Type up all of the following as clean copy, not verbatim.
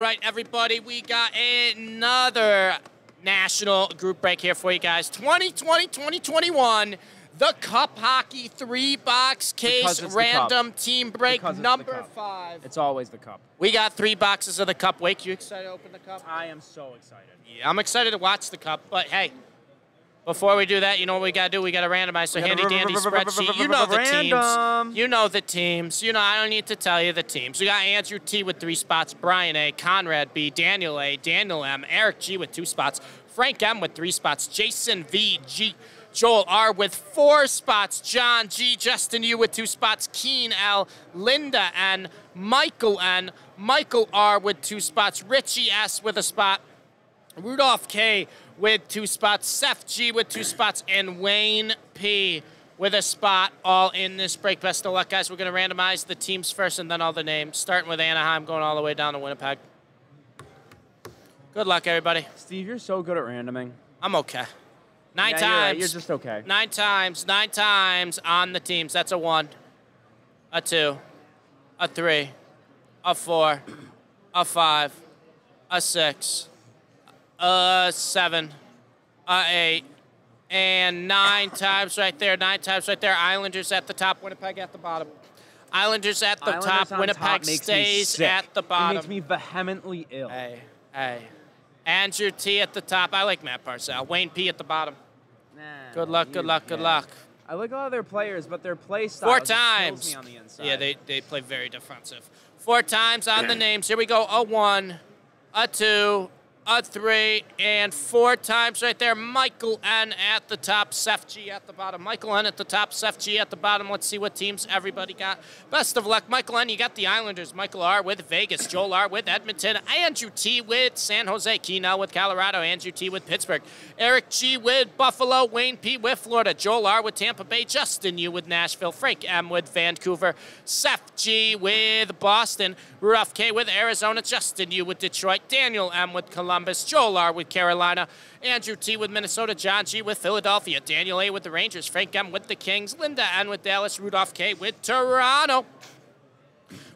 Right, everybody, we got another national group break here for you guys. 2020-2021, the Cup Hockey three-box case random team break number 5. It's always the Cup. We got 3 boxes of the Cup. Wake, you excited to open the Cup? I am so excited. Yeah, I'm excited to watch the Cup, but hey, before we do that, you know what we got to do? We got to randomize. So handy-dandy spreadsheet. You know the teams. You know the teams. You know, I don't need to tell you the teams. We got Andrew T with 3 spots, Brian A, Conrad B, Daniel A, Daniel M, Eric G with 2 spots, Frank M with 3 spots, Jason V, G, Joel R with 4 spots, John G, Justin U with 2 spots, Keen L, Linda N, Michael R with 2 spots, Richie S with a spot, Rudolph K with 2 spots, Seth G with 2 spots, and Wayne P with a spot, all in this break. Best of luck, guys. We're going to randomize the teams first and then all the names, starting with Anaheim, going all the way down to Winnipeg. Good luck, everybody. Steve, you're so good at randoming. I'm okay. 9 times. You're right. You're just okay. 9 times on the teams. That's a 1, a 2, a 3, a 4, a 5, a 6, 7, 8, and 9 times right there. 9 times right there. Islanders at the top, Winnipeg at the bottom. Islanders at the top, Winnipeg stays at the bottom. It makes me vehemently ill. Hey, hey. Andrew T at the top. I like Matt Parcell. Wayne P at the bottom. Nah, good luck, good luck, good luck. I like a lot of their players, but their play style kills me on the inside. Yeah, they play very defensive. 4 times on the names. Here we go. A 1, a 2, a 3, and 4 times right there. Michael N at the top, Seth G at the bottom. Michael N at the top, Seth G at the bottom. Let's see what teams everybody got. Best of luck. Michael N, you got the Islanders. Michael R with Vegas. Joel R with Edmonton. Andrew T with San Jose. Keenel with Colorado. Andrew T with Pittsburgh. Eric G with Buffalo. Wayne P with Florida. Joel R with Tampa Bay. Justin U with Nashville. Frank M with Vancouver. Seth G with Boston. Rudolph K with Arizona. Justin U with Detroit. Daniel M with Columbus. Joel R with Carolina, Andrew T with Minnesota, John G with Philadelphia, Daniel A with the Rangers, Frank M with the Kings, Linda N with Dallas, Rudolph K with Toronto.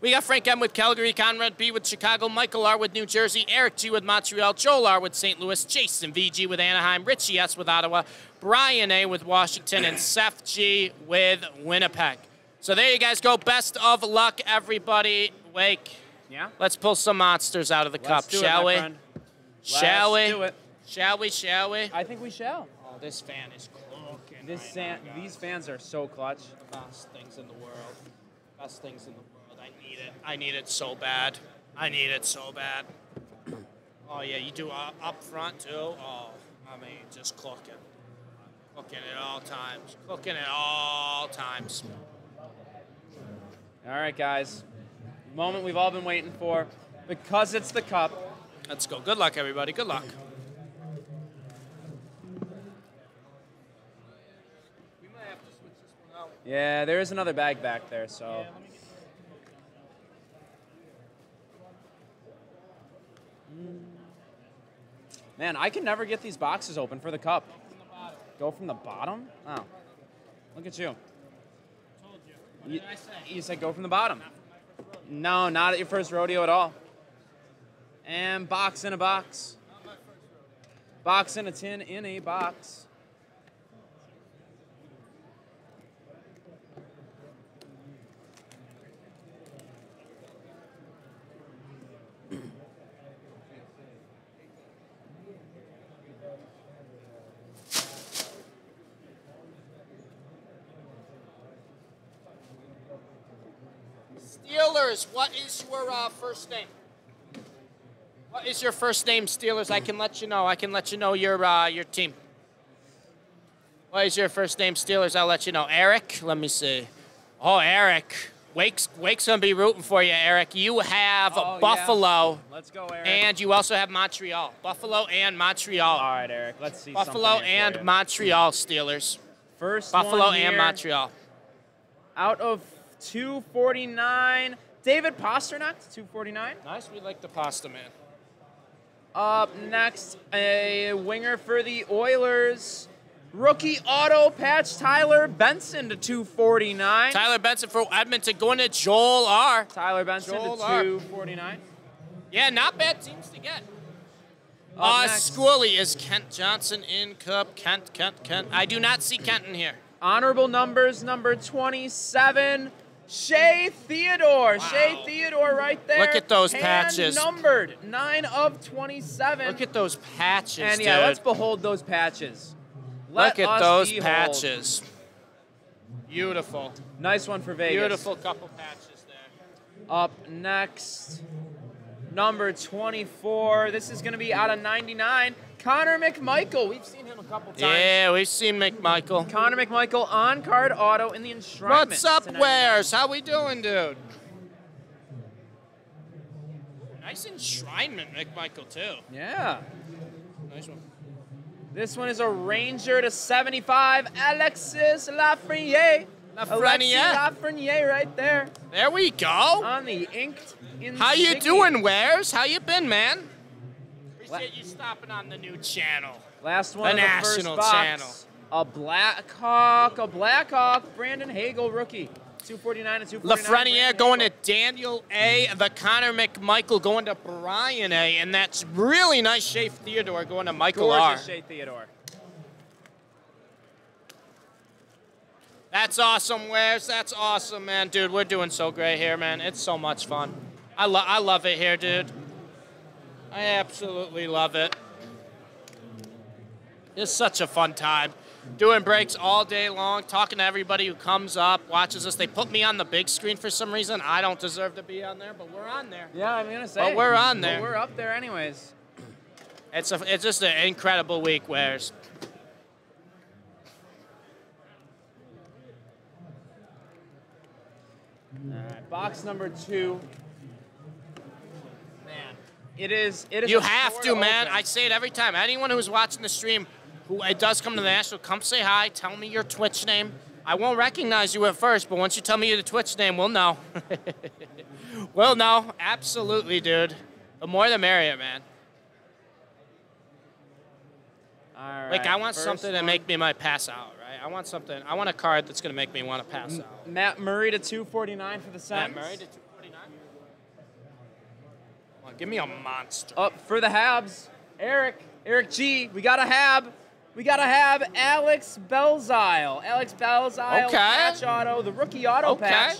We got Frank M with Calgary, Conrad B with Chicago, Michael R with New Jersey, Eric G with Montreal, Joel R with St. Louis, Jason VG with Anaheim, Richie S with Ottawa, Brian A with Washington, and Seth G with Winnipeg. So there you guys go. Best of luck, everybody. Wake. Yeah. Let's pull some monsters out of the cup, shall we? Shall we? Do it. Shall we? Shall we? I think we shall. Oh, this fan is cloaking. These fans are so clutch. The best things in the world. Best things in the world. I need it. I need it so bad. I need it so bad. Oh yeah, you do up front too. Oh, I mean, just cloaking. Cooking at all times. Cooking at all times. All right, guys. The moment we've all been waiting for, because it's the Cup. Let's go. Good luck, everybody. Good luck. We might have to switch this one out. Yeah, there is another bag back there, so. Yeah, let me get... Man, I can never get these boxes open for the Cup. Go from the bottom? Oh. Look at you. I told you. What did I say? You said go from the bottom. No, not at your first rodeo at all. And box in a box. Box in a tin in a box. Steelers, what is your first name? What is your first name, Steelers? I can let you know. I can let you know your team. What is your first name, Steelers? I'll let you know. Eric, let me see. Oh, Eric. Wake's going to be rooting for you, Eric. You have Buffalo. Yeah. Let's go, Eric. And you also have Montreal. Buffalo and Montreal. All right, Eric. Let's see Buffalo and Montreal, Steelers. First Buffalo one here. And Montreal. Out of 249, David Pasternak, 249. Nice. We like the pasta, man. Up next, a winger for the Oilers. Rookie auto patch, Tyler Benson to 249. Tyler Benson for Edmonton going to Joel R. Tyler Benson to 249. Yeah, not bad teams to get. Squally is Kent Johnson in Cup. Kent. I do not see Kent in here. Honorable numbers, number 27, Shea Theodore. Wow. Shea Theodore right there. Look at those patches. Numbered 9 of 27. Look at those patches, and yeah, dude, let's behold those patches. Look at those patches. Beautiful. Nice one for Vegas. Beautiful couple patches there. Up next, number 24. This is going to be out of 99. Connor McMichael. We've seen him a couple times. Yeah, we've seen McMichael. Connor McMichael on card auto in the enshrinement. What's up, Wares? How we doing, dude? Nice enshrinement, McMichael, too. Yeah. Nice one. This one is a Ranger to 75, Alexis Lafrenière. Alexis Lafrenière right there. There we go. On the inked insignia. How you doing, Wares? How you been, man? Appreciate you stopping on the new channel. Last one, the national channel. A Blackhawk, Brandon Hagel rookie. 249 and 249. Lafrenière going to Daniel A. The Connor McMichael going to Brian A. And that's really nice. Shea Theodore going to Michael Gorgeous R. Shea Theodore. That's awesome, Wares. That's awesome, man. Dude, we're doing so great here, man. It's so much fun. I love it here, dude. I absolutely love it. It's such a fun time. Doing breaks all day long, talking to everybody who comes up, watches us. They put me on the big screen for some reason. I don't deserve to be on there, but we're on there. Yeah, I'm going to say. But we're on there. But we're up there anyways. It's just an incredible week, Wares. All right, box number 2. Man, it is. You have to, man. I say it every time. Anyone who's watching the stream, who it does come to the National, come say hi, tell me your Twitch name. I won't recognize you at first, but once you tell me your Twitch name, we'll know. We'll know, absolutely, dude. The more the merrier, man. All right, like, I want something to make me pass out, right? I want a card that's going to make me want to pass out. Matt Murray to 249 for the Sens. Matt Murray to 249. Come on, give me a monster. Up for the Habs, Eric G. We got a Hab. We got to have Alex Belzile. Alex Belzile, okay. Patch auto, the rookie auto patch.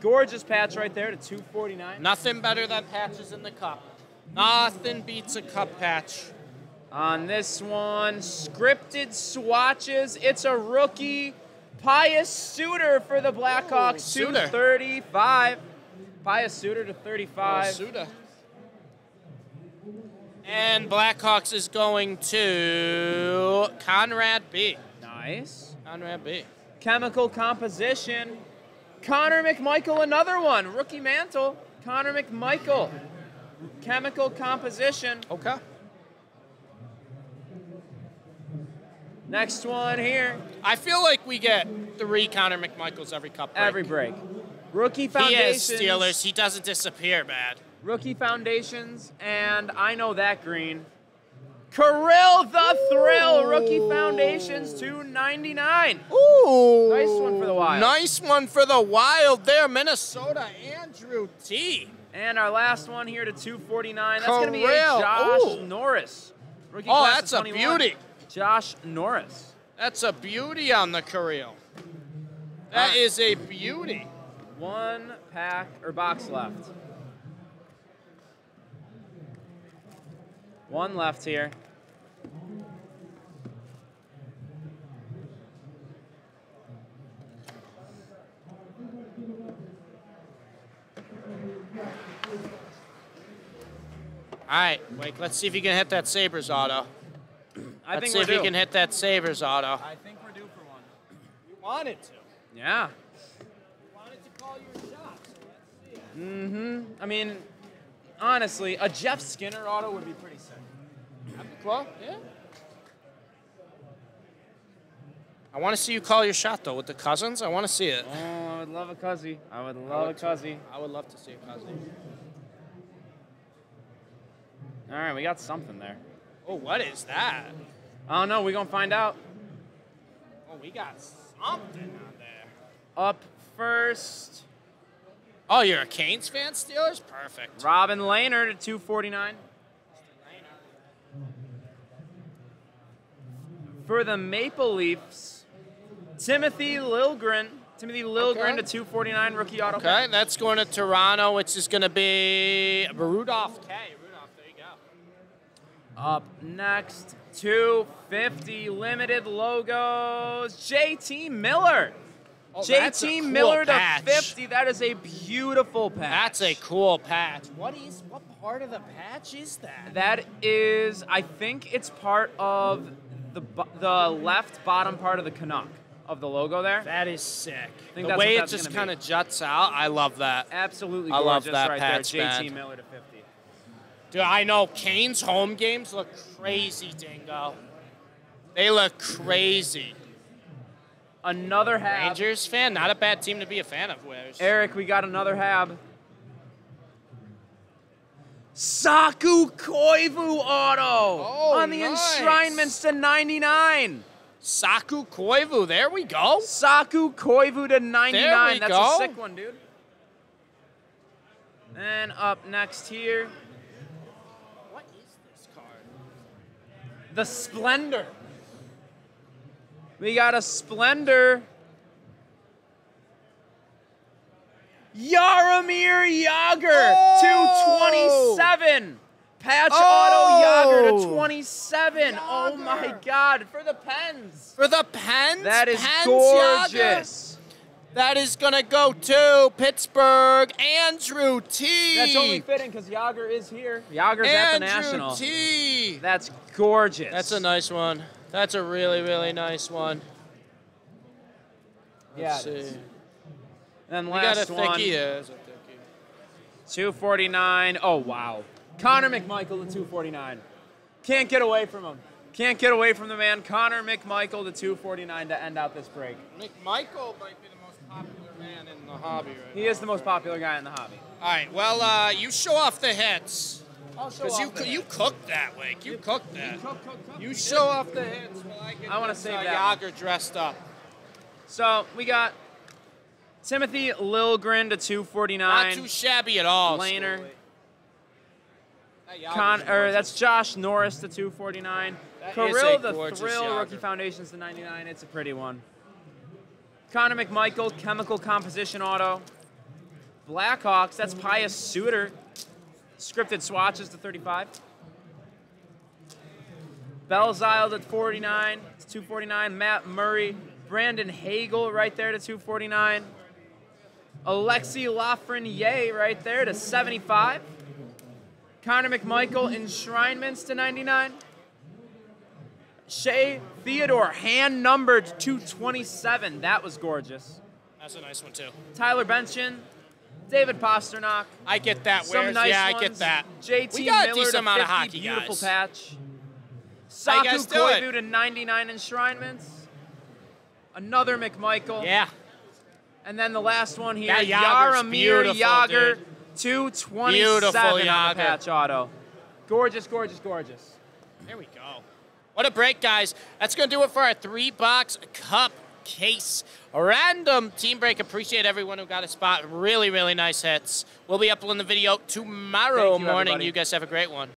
Gorgeous patch right there to 249. Nothing better than patches in the Cup. Nothing beats a Cup patch. On this one, scripted swatches. It's a rookie. Pius Suter for the Blackhawks, 235. Pius Suter to 35. Suter. And Blackhawks is going to Conrad B. Nice. Conrad B. Chemical composition. Connor McMichael, another one. Rookie mantle. Connor McMichael. Chemical composition. Okay. Next one here. I feel like we get 3 Connor McMichaels every Cup break. Every break. Rookie foundations. He is Steelers. He doesn't disappear, man. Rookie foundations, and I know that green. Kirill the Thrill, rookie foundations, 299. Ooh. Nice one for the Wild. Nice one for the Wild there, Minnesota, Andrew T. And our last one here to 249. That's going to be a Josh Norris. Rookie class that's a 21. Beauty. Josh Norris. That's a beauty on the Kirill. That is a beauty. One pack or box left. One left here. All right, Wake, let's see if you can hit that Sabres auto. I think we're due for one. You wanted to. Yeah. You wanted to call your shot, so let's see it. Mm-hmm. I mean, honestly, a Jeff Skinner auto would be pretty sick. Well, yeah. I want to see you call your shot, though, with the Cousins. I want to see it. Oh, I would love a Cuzzy. I would love to see a Cuzzy. All right, we got something there. Oh, what is that? I don't know. We're going to find out. Oh, we got something out there. Up first. Oh, you're a Canes fan, Steelers? Perfect. Robin Lehner to 249. For the Maple Leafs, Timothy Liljegren. Timothy Liljegren to 249, rookie auto. Okay, that's going to Toronto, which is going to be Rudolph K. Rudolph, there you go. Up next, 250 limited logos, JT Miller. Oh, JT cool Miller patch. To 50. That is a beautiful patch. That's a cool patch. What part of the patch is that? That is, I think it's part of the left bottom part of the Canuck of the logo there. That is sick. The way it just kind of juts out, I love that. Absolutely gorgeous. I love that right patch there. JT Miller to 50. Dude, I know Canes home games look crazy, Dingo. They look crazy. Another Hab. Rangers fan, not a bad team to be a fan of. Where's Eric, we got another Hab. Saku Koivu auto on the enshrinements to 99. Saku Koivu, there we go. Saku Koivu to 99. That's a sick one, dude. And up next here. What is this card? The Splendor. We got a Splendor. Jaromír Jágr to 27. Patch auto Jágr to 27. Jágr. Oh my God. For the Pens. For the Pens? That is Pens gorgeous. Jágr. That is going to go to Pittsburgh. Andrew T. That's only fitting because Jágr is here. Jágr's at the National. Andrew T. That's gorgeous. That's a nice one. That's a really, really nice one. Let's see. And last one. We got a thickie. Yeah, that's a thickie. 249. Oh, wow. Connor McMichael to 249. Can't get away from him. Can't get away from the man. Connor McMichael to 249 to end out this break. McMichael might be the most popular man in the hobby right now. He is the most popular guy in the hobby. All right. Well, you show off the hits. Because you cooked that, Wake. You cooked that. You show off the hits. I want to say that. Jágr dressed up. So we got Timothy Liljegren to 249. Not too shabby at all. Lehner. That's Josh Norris to 249. Kirill the Thrill Rookie Foundations to 99. It's a pretty one. Connor McMichael Chemical Composition Auto. Blackhawks. That's Pius Suter. Scripted swatches to 35. Belzile to 49, to 249. Matt Murray. Brandon Hagel right there to 249. Alexis Lafrenière right there to 75. Connor McMichael enshrinements to 99. Shea Theodore hand numbered to 227. That was gorgeous. That's a nice one too. Tyler Benson. David Pasternak. I get that. I get that. JT Miller to 50, hockey, beautiful patch. Saku Koivu to 99 enshrinements. Another McMichael. Yeah. And then the last one here, Jaromír Jágr, 227 on the patch auto. Gorgeous, gorgeous, gorgeous. There we go. What a break, guys. That's going to do it for our 3-box Cup case. A random team break. Appreciate everyone who got a spot. Really, really nice hits. We'll be uploading the video tomorrow morning. Everybody. You guys have a great one.